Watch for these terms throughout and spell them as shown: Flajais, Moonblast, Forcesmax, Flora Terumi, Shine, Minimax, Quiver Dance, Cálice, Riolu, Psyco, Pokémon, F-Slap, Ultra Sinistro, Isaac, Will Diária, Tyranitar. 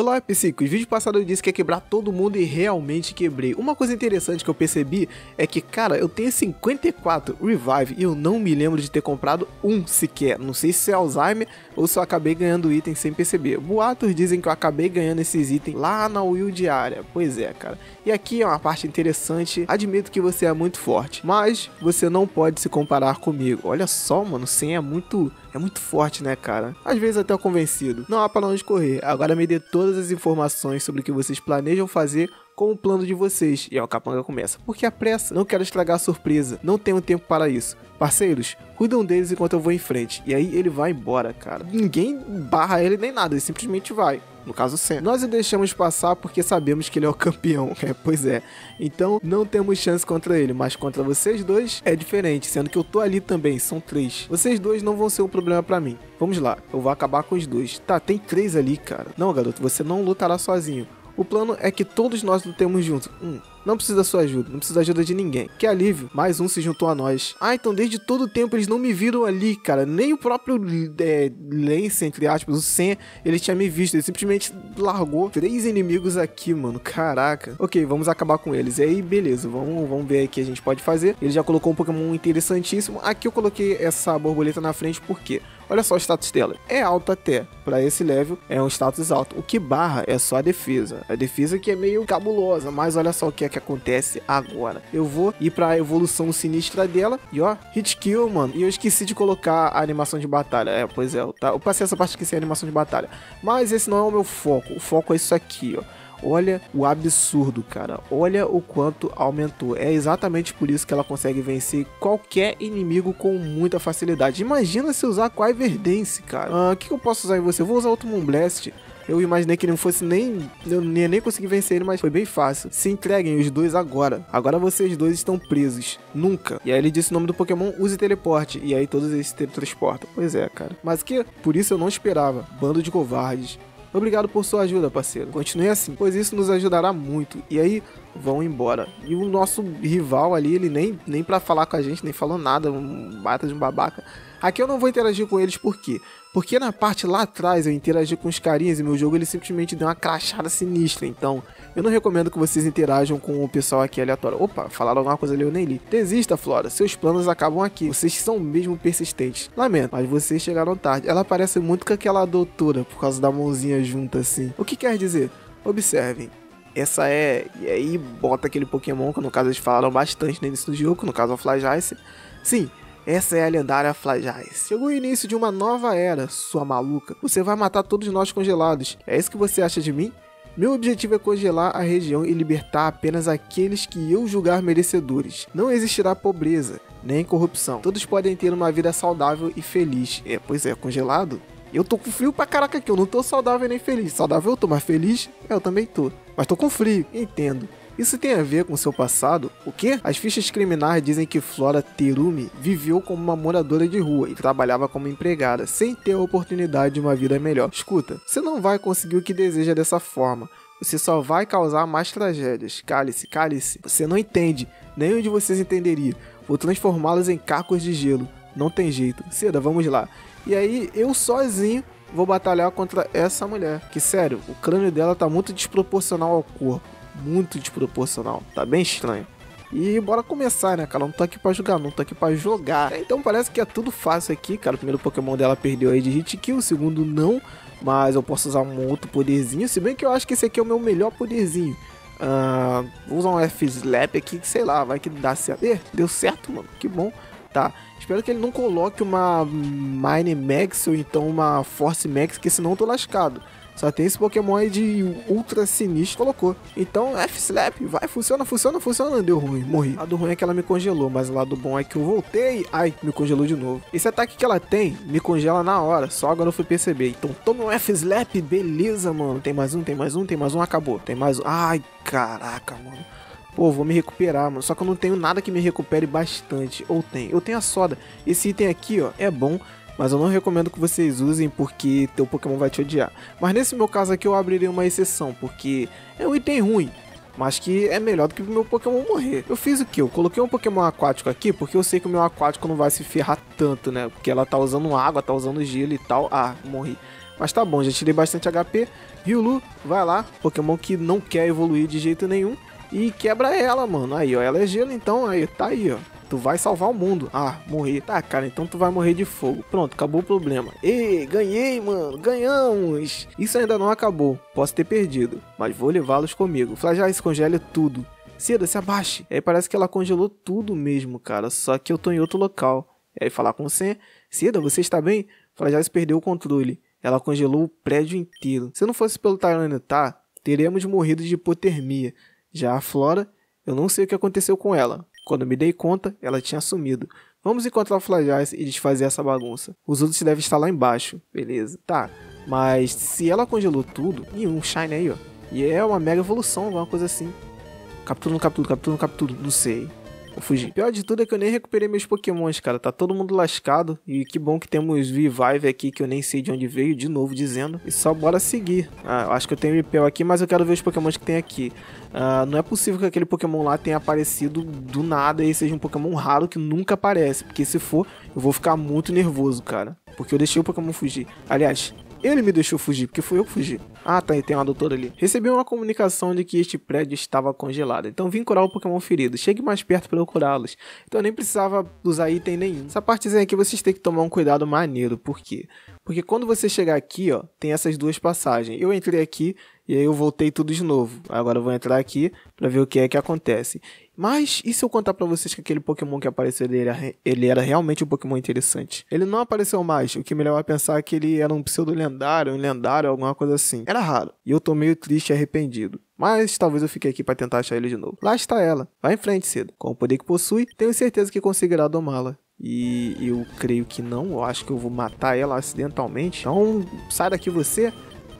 Olá, Psyco. No vídeo passado eu disse que ia quebrar todo mundo e realmente quebrei. Uma coisa interessante que eu percebi é que, cara, eu tenho 54 Revive e eu não me lembro de ter comprado um sequer. Não sei se é Alzheimer ou se eu acabei ganhando item sem perceber. Boatos dizem que eu acabei ganhando esses itens lá na Will Diária. Pois é, cara. E aqui é uma parte interessante. Admito que você é muito forte, mas você não pode se comparar comigo. Olha só, mano, 100 é muito forte, né, cara? Às vezes até eu convencido. Não há pra onde correr. Agora me dê todas as informações sobre o que vocês planejam fazer com o plano de vocês. E aí o capanga começa: porque a pressa? Não quero estragar a surpresa, não tenho tempo para isso. Parceiros, cuidam deles enquanto eu vou em frente. E aí ele vai embora, cara. Ninguém barra ele nem nada, ele simplesmente vai. No caso, Senna. Nós o deixamos passar porque sabemos que ele é o campeão. É, pois é. Então, não temos chance contra ele. Mas contra vocês dois é diferente. Sendo que eu tô ali também. São três. Vocês dois não vão ser um problema pra mim. Vamos lá. Eu vou acabar com os dois. Tá, tem três ali, cara. Não, garoto. Você não lutará sozinho. O plano é que todos nós lutemos juntos. Não precisa da sua ajuda, não precisa da ajuda de ninguém. Que alívio, mais um se juntou a nós. Ah, então desde todo o tempo eles não me viram ali, cara. Nem o próprio Lance, entre aspas, o Sen, ele tinha me visto. Ele simplesmente largou três inimigos aqui, mano. Caraca. Ok, vamos acabar com eles. E aí, beleza, vamos ver aí o que a gente pode fazer. Ele já colocou um Pokémon interessantíssimo. Aqui eu coloquei essa borboleta na frente, por quê? Olha só o status dela, é alto até, pra esse level é um status alto, o que barra é só a defesa que é meio cabulosa, mas olha só o que é que acontece agora. Eu vou ir pra evolução sinistra dela, e ó, hit kill, mano, e eu esqueci de colocar a animação de batalha, é, pois é, eu passei essa parte aqui sem a animação de batalha, mas esse não é o meu foco, o foco é isso aqui, ó. Olha o absurdo, cara. Olha o quanto aumentou. É exatamente por isso que ela consegue vencer qualquer inimigo com muita facilidade. Imagina se usar Quiver Dance, cara. O que eu posso usar em você? Eu vou usar outro Moonblast. Eu imaginei que não fosse nem... Eu nem consegui vencer ele, mas foi bem fácil. Se entreguem os dois agora. Agora vocês dois estão presos. Nunca. E aí ele disse o nome do Pokémon, use teleporte. E aí todos eles se teletransportam. Pois é, cara. Mas que? Por isso eu não esperava. Bando de covardes. Obrigado por sua ajuda, parceiro. Continue assim, pois isso nos ajudará muito. E aí, vão embora. E o nosso rival ali, ele nem pra falar com a gente, nem falou nada. Um baita de um babaca. Aqui eu não vou interagir com eles, por quê? Porque na parte lá atrás eu interagi com os carinhas e meu jogo ele simplesmente deu uma crachada sinistra. Então, eu não recomendo que vocês interajam com o pessoal aqui aleatório. Opa, falaram alguma coisa ali, eu nem li. Desista, Flora. Seus planos acabam aqui. Vocês são mesmo persistentes. Lamento, mas vocês chegaram tarde. Ela parece muito com aquela doutora, por causa da mãozinha junta assim. O que quer dizer? Observem. Essa é... E aí bota aquele Pokémon, que no caso eles falaram bastante no início do jogo, no caso é o Flajais. Sim. Essa é a lendária Flajais. Chegou o início de uma nova era, sua maluca. Você vai matar todos nós congelados. É isso que você acha de mim? Meu objetivo é congelar a região e libertar apenas aqueles que eu julgar merecedores. Não existirá pobreza, nem corrupção. Todos podem ter uma vida saudável e feliz. É, pois é, congelado? Eu tô com frio pra caraca aqui, eu não tô saudável nem feliz. Saudável eu tô, mas feliz? É, eu também tô. Mas tô com frio, entendo. Isso tem a ver com seu passado? O quê? As fichas criminais dizem que Flora Terumi viveu como uma moradora de rua e trabalhava como empregada, sem ter a oportunidade de uma vida melhor. Escuta, você não vai conseguir o que deseja dessa forma. Você só vai causar mais tragédias. Cálice, cálice. Você não entende. Nenhum de vocês entenderia. Vou transformá-los em cacos de gelo. Não tem jeito. Seda, vamos lá. E aí, eu sozinho vou batalhar contra essa mulher. Que sério, o crânio dela tá muito desproporcional ao corpo. Muito desproporcional, tá bem estranho. E bora começar, né, cara? Não tô aqui pra jogar, não tô aqui pra jogar. Então parece que é tudo fácil aqui, cara. O primeiro Pokémon dela perdeu aí de hit kill, o segundo não. Mas eu posso usar um outro poderzinho, se bem que eu acho que esse aqui é o meu melhor poderzinho. Vou usar um F-Slap aqui, que sei lá, vai que dá certo. Deu certo, mano, que bom. Tá, espero que ele não coloque uma Mine Max ou então uma Force Max, que senão eu tô lascado. Só tem esse Pokémon aí de Ultra Sinistro, colocou. Então, F-Slap, vai, funciona, funciona, funciona. Deu ruim, morri. O lado ruim é que ela me congelou, mas o lado bom é que eu voltei. Ai, me congelou de novo. Esse ataque que ela tem, me congela na hora. Só agora eu fui perceber. Então, toma um F-Slap, beleza, mano. Tem mais um, tem mais um, tem mais um, acabou. Tem mais um. Ai, caraca, mano. Pô, vou me recuperar, mano. Só que eu não tenho nada que me recupere bastante. Ou tem. Eu tenho a soda. Esse item aqui, ó, é bom. Mas eu não recomendo que vocês usem porque teu Pokémon vai te odiar. Mas nesse meu caso aqui eu abrirei uma exceção, porque é um item ruim, mas que é melhor do que o meu Pokémon morrer. Eu fiz o que? Eu coloquei um Pokémon aquático aqui, porque eu sei que o meu aquático não vai se ferrar tanto, né? Porque ela tá usando água, tá usando gelo e tal. Ah, morri. Mas tá bom, já tirei bastante HP. Riolu, vai lá. Pokémon que não quer evoluir de jeito nenhum. E quebra ela, mano. Aí, ó. Ela é gelo, então. Aí, tá aí, ó. Tu vai salvar o mundo. Ah, morri. Tá, cara, então tu vai morrer de fogo. Pronto, acabou o problema. Ei, ganhei, mano. Ganhamos. Isso ainda não acabou. Posso ter perdido, mas vou levá-los comigo. Flajais, congela tudo. Cida, se abaixe. Aí parece que ela congelou tudo mesmo, cara. Só que eu tô em outro local. Aí falar com você. Cida, você está bem? Flajais perdeu o controle. Ela congelou o prédio inteiro. Se não fosse pelo Tyranitar, teríamos morrido de hipotermia. Já a Flora, eu não sei o que aconteceu com ela. Quando me dei conta, ela tinha sumido. Vamos encontrar o Flajais e desfazer essa bagunça. Os outros devem estar lá embaixo. Beleza. Tá. Mas se ela congelou tudo... Ih, um Shine aí, ó. E é uma mega evolução, alguma coisa assim. Captura. Não sei. Vou fugir. Pior de tudo é que eu nem recuperei meus pokémons, cara. Tá todo mundo lascado. E que bom que temos Revive aqui, que eu nem sei de onde veio. De novo dizendo. E só bora seguir. Ah, eu acho que eu tenho Repel aqui, mas eu quero ver os pokémons que tem aqui. Ah, não é possível que aquele pokémon lá tenha aparecido do nada e seja um pokémon raro que nunca aparece. Porque se for, eu vou ficar muito nervoso, cara. Porque eu deixei o pokémon fugir. Aliás... ele me deixou fugir, porque fui eu que fugi. Ah, tá, e tem uma doutora ali. Recebi uma comunicação de que este prédio estava congelado. Então vim curar o Pokémon ferido. Chegue mais perto para eu curá-los. Então eu nem precisava usar item nenhum. Essa partezinha aqui vocês têm que tomar um cuidado maneiro. Por quê? Porque quando você chegar aqui, ó, tem essas duas passagens. Eu entrei aqui e aí eu voltei tudo de novo. Agora eu vou entrar aqui para ver o que é que acontece. Mas e se eu contar pra vocês que aquele Pokémon que apareceu, ele era realmente um Pokémon interessante? Ele não apareceu mais, o que me leva a pensar que ele era um pseudo-lendário, um lendário, alguma coisa assim. Era raro, e eu tô meio triste e arrependido. Mas talvez eu fique aqui pra tentar achar ele de novo. Lá está ela, vai em frente, Cida. Com o poder que possui, tenho certeza que conseguirá domá-la. E eu creio que não, eu acho que eu vou matar ela acidentalmente. Então, sai daqui você...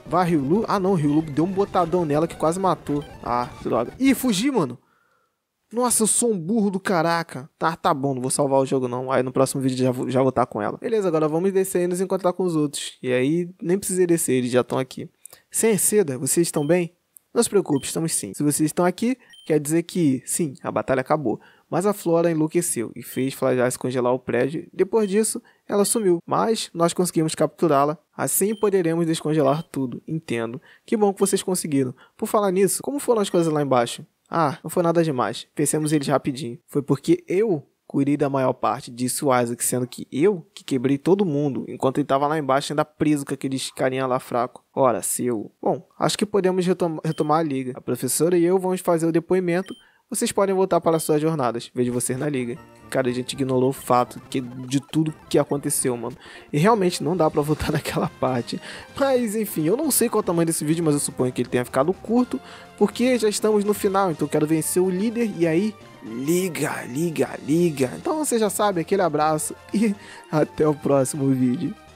Vai, Riolu. Ah, não, Riolu deu um botadão nela que quase matou. Ah, droga. Ih, fugi, mano. Nossa, eu sou um burro do caraca. Tá bom, não vou salvar o jogo não. Aí no próximo vídeo já vou estar com ela. Beleza, agora vamos descer e nos encontrar com os outros. E aí, nem precisei descer, eles já estão aqui. Sem Seda, vocês estão bem? Não se preocupe, estamos sim. Se vocês estão aqui, quer dizer que, sim, a batalha acabou. Mas a Flora enlouqueceu e fez Flajais congelar o prédio. Depois disso, ela sumiu. Mas nós conseguimos capturá-la. Assim poderemos descongelar tudo. Entendo. Que bom que vocês conseguiram. Por falar nisso, como foram as coisas lá embaixo? Ah, não foi nada demais. Vencemos eles rapidinho. Foi porque eu cuidei da maior parte, disse o Isaac, sendo que eu que quebrei todo mundo, enquanto ele estava lá embaixo ainda preso com aqueles carinha lá fraco. Ora, seu... Bom, acho que podemos retomar a liga. A professora e eu vamos fazer o depoimento. Vocês podem voltar para suas jornadas. Vejo vocês na liga. Cara, a gente ignorou o fato de tudo que aconteceu, mano. E realmente não dá pra voltar naquela parte. Mas, enfim, eu não sei qual é o tamanho desse vídeo, mas eu suponho que ele tenha ficado curto. Porque já estamos no final, então eu quero vencer o líder. E aí, liga. Então você já sabe, aquele abraço e até o próximo vídeo.